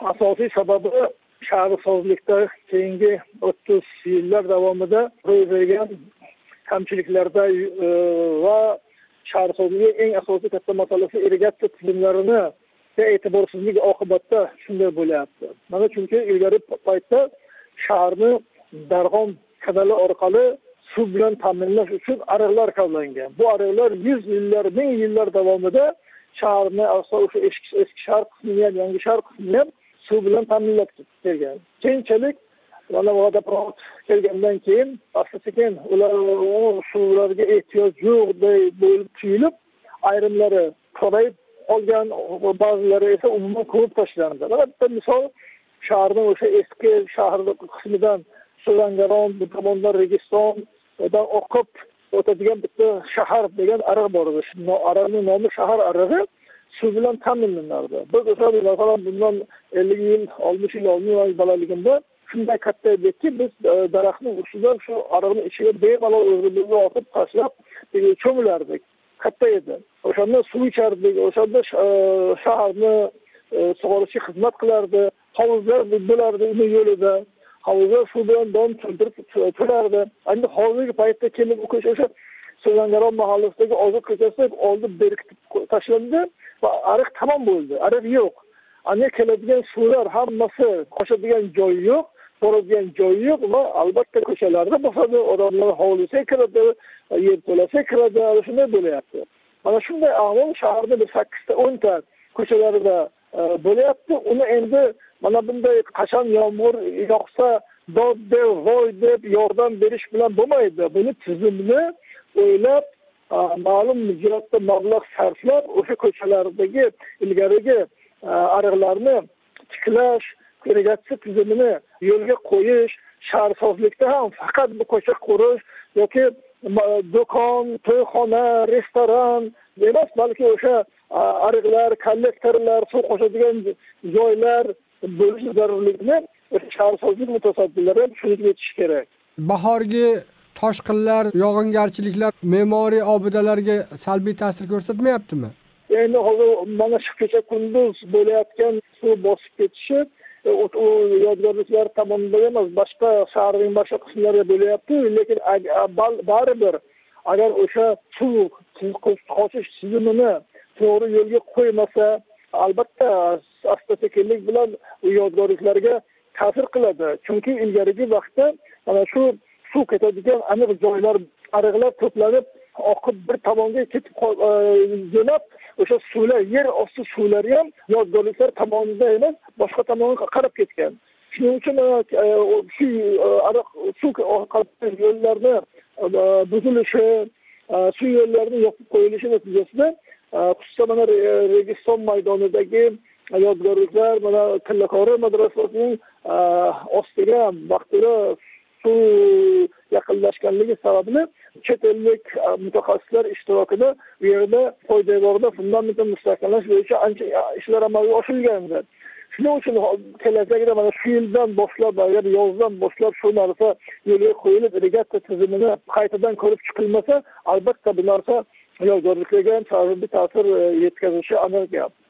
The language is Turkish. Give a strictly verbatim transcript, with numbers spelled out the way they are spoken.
Asosiy sababi shaharsozlikda keyingi o'ttiz yillar davomida ro'y bergan kamchiliklarda va shaharsozlikning eng asosiy katta masalasi irrigatsiya tizimlarini e'tiborsizlik oqibatida shunday bo'lyapti. Mana chunki ilgari paytda shaharni darg'om kanali orqali suv bilan ta'minlash uchun ariqlar kavlangan. Bu ariqlar yüz yillar, ming yillar davomida shaharni asosiy eski shahar qismini ham, yangi shahar qismini ham suv bilan ta'minlab kelgan. Keyinchalik mana bu vodoprovod kelgandan keyin asta-sekin ular suvlarga ehtiyoj yo'qday bo'lib tuyulib, ayrimlari qorayib olgan, ba'zilari esa umuman ko'rib tashlandi. Mana bitta misol, shaharning o'sha eski shahar qismidan Sulangaron, Budamondan Registondan oqib o'tadigan bitta shahar degan ariq bor edi. Shu ariqning nomi shahar ariqi. Suv bilan ta'minlanardi. Biz o'sha masalan bundan ellik yil, oltmish yil oldin bolaligimda shunday katta edikki, biz daraxtning ustidan shu ariqni ichiga bemalol o'zimizni otib tashlab cho'milardik. Katta edi. O'shanda suv ichardik, o'shanda shaharni sug'orishi xizmat qilardi. Hovuzlar bo'lardi uni yo'lida. Hovuzlar suv bilan dom to'ldirib turardi. Endi hozirgi paytda kelib o'sha Sulangaron mahallasidagi Ozod ko'chasida oldi berkitib tashlandi va ariq tamom bo'ldi. Ariq yo'q. Aniq keladigan suvlar hammasi qo'shadigan joyi yo'q, boradigan joyi yo'q va albatta ko'chalarda bosadi, odamlar hovlisiga kiradi, yer to'lasiga kiradi, shunday bo'lyapti. Mana shunday ahvol shaharda sakkiz o'n ta ko'chalarida bo'lyapti. Uni endi mana bunday qachon yomg'ir yog'sa dod deb, voy deb yordam berish bilan bo'lmaydi. Buni tizimni o'ylab, ma'lum miqdorda mablag' sarflab, o'sha ko'chalardagi ilgarigi ariqlarni tiklash, irrigatsiya tizimini yo'lga qo'yish, shaharsozlikda ham faqat bu ko'cha qurish yoki do'kon, to'yxona, restoran emas, balki o'sha ariqlar, kollektorlar, suv qo'shadigan joylar bo'lishi zarurligini shaharsozlik mutasaddilari tushunib yetishi kerak. Bahorgi toshqinlar, yog'ingarchiliklar me'moriy obidalarga salbiy ta'sir ko'rsatmayaptimi? Endi hozir mana shu kecha kunduz bo'layotgan suv bosib ketishi u yodgorliklar tomonidan emas, boshqa shaharning boshqa qismlarida bo'lyapti, lekin baribir agar o'sha suv qochish tizimini to'g'ri yo'lga qo'ymasa, albatta asta-sekinlik bilan u yodgorliklarga ta'sir qiladi. Chunki ilgarigi vaqtda mana shu suv ketadigan aniq joylar, ariqlar to'planib oqib bir tomonga ketib jo'nab, o'sha suvlar, yer osti suvlari ham yodgorliklar tomonidan emas, boshqa tomonga qarab ketgan. Shuning uchun shu ariq suv oqadigan yo'llarni buzilishi, suv yo'llarini yopib qo'yilishi natijasida xususan mana Registon maydonidagi yodgorliklar, mana Tillaqori madrasasining ostiga vaqtida suv yaqinlashganligi sababli chet ellik mutaxassislar ishtirokida bu yerda poydevorda fundamentni mustahkamlash bo'yicha ancha ishlar amalga oshirilgandi. Shuning uchun kelajakda mana shu yildan boshlab, ya'ni yozdan boshlab shu narsa yo'lga qo'yilib, irrigatsiya tizimini qaytadan ko'rib chiqilmasa, albatta bu narsa yodgorliklarga salbiy ta'sir yetkazishi aniq gap.